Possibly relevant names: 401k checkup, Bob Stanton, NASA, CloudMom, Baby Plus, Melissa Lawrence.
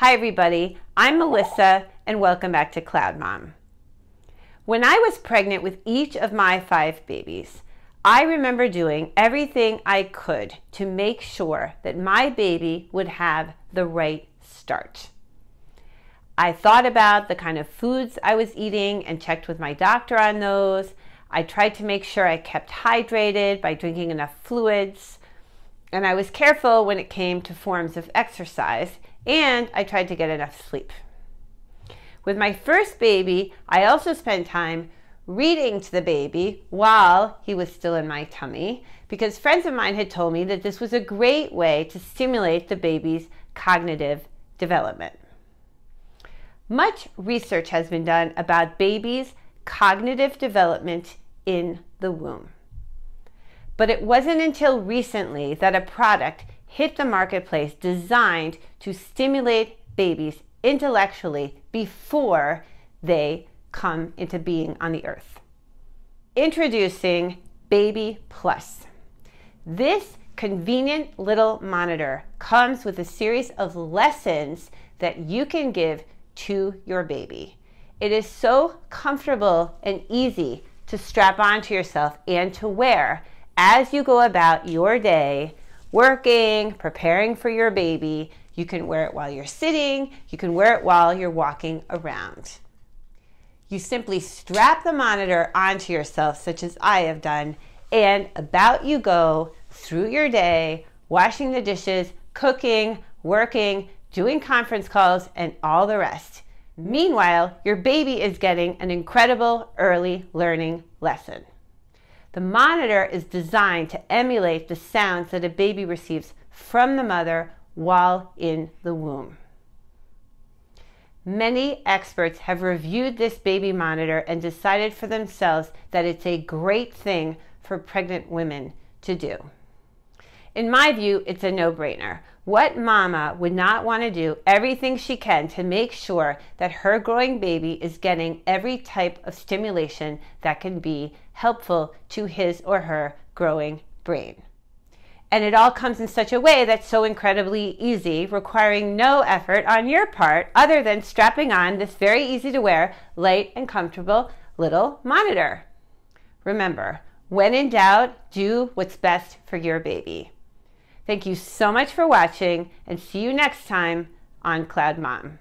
Hi everybody, I'm Melissa and welcome back to CloudMom. When I was pregnant with each of my 5 babies, I remember doing everything I could to make sure that my baby would have the right start. I thought about the kind of foods I was eating and checked with my doctor on those. I tried to make sure I kept hydrated by drinking enough fluids, and I was careful when it came to forms of exercise, and I tried to get enough sleep. With my first baby, I also spent time reading to the baby while he was still in my tummy, because friends of mine had told me that this was a great way to stimulate the baby's cognitive development. Much research has been done about babies' cognitive development in the womb. But it wasn't until recently that a product hit the marketplace designed to stimulate babies intellectually before they come into being on the earth. Introducing Baby Plus. This convenient little monitor comes with a series of lessons that you can give to your baby. It is so comfortable and easy to strap onto yourself and to wear as you go about your day, working, preparing for your baby. You can wear it while you're sitting, you can wear it while you're walking around. You simply strap the monitor onto yourself, such as I have done, and about you go through your day, washing the dishes, cooking, working, doing conference calls, and all the rest. Meanwhile, your baby is getting an incredible early learning lesson. The monitor is designed to emulate the sounds that a baby receives from the mother while in the womb. Many experts have reviewed this baby monitor and decided for themselves that it's a great thing for pregnant women to do. In my view, it's a no-brainer. What mama would not want to do everything she can to make sure that her growing baby is getting every type of stimulation that can be helpful to his or her growing brain? And it all comes in such a way that's so incredibly easy, requiring no effort on your part other than strapping on this very easy-to-wear, light and comfortable little monitor. Remember, when in doubt, do what's best for your baby. Thank you so much for watching, and see you next time on CloudMom.